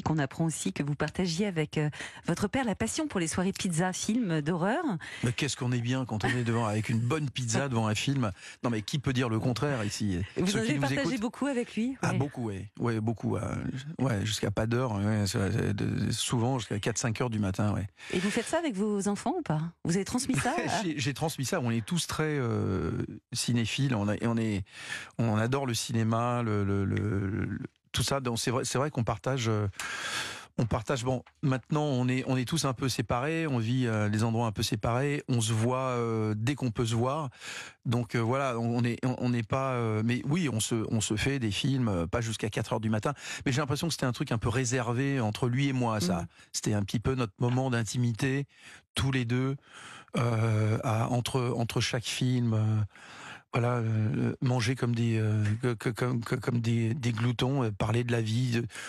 depuis qu'on apprend aussi que vous partagiez avec votre père la passion pour les soirées pizza, films d'horreur. Mais qu'est-ce qu'on est bien quand on est devant avec une bonne pizza devant un film. Non mais qui peut dire le contraire ici? Vous avez partagé beaucoup avec lui? Ah beaucoup, oui. Ouais, beaucoup. Ouais, jusqu'à pas d'heure, ouais, souvent jusqu'à 4-5 heures du matin. Ouais. Et vous faites ça avec vos enfants ou pas? Vous avez transmis ça? J'ai transmis ça, on est tous très cinéphiles, on adore le cinéma, tout ça, donc c'est vrai qu'on partage... bon, maintenant on est tous un peu séparés, on vit les endroits un peu séparés, on se voit dès qu'on peut se voir. Donc voilà, on n'est pas mais oui, on se fait des films pas jusqu'à 4 heures du matin, mais j'ai l'impression que c'était un truc un peu réservé entre lui et moi ça. C'était un petit peu notre moment d'intimité tous les deux entre chaque film. Voilà, manger comme des gloutons, parler de la vie,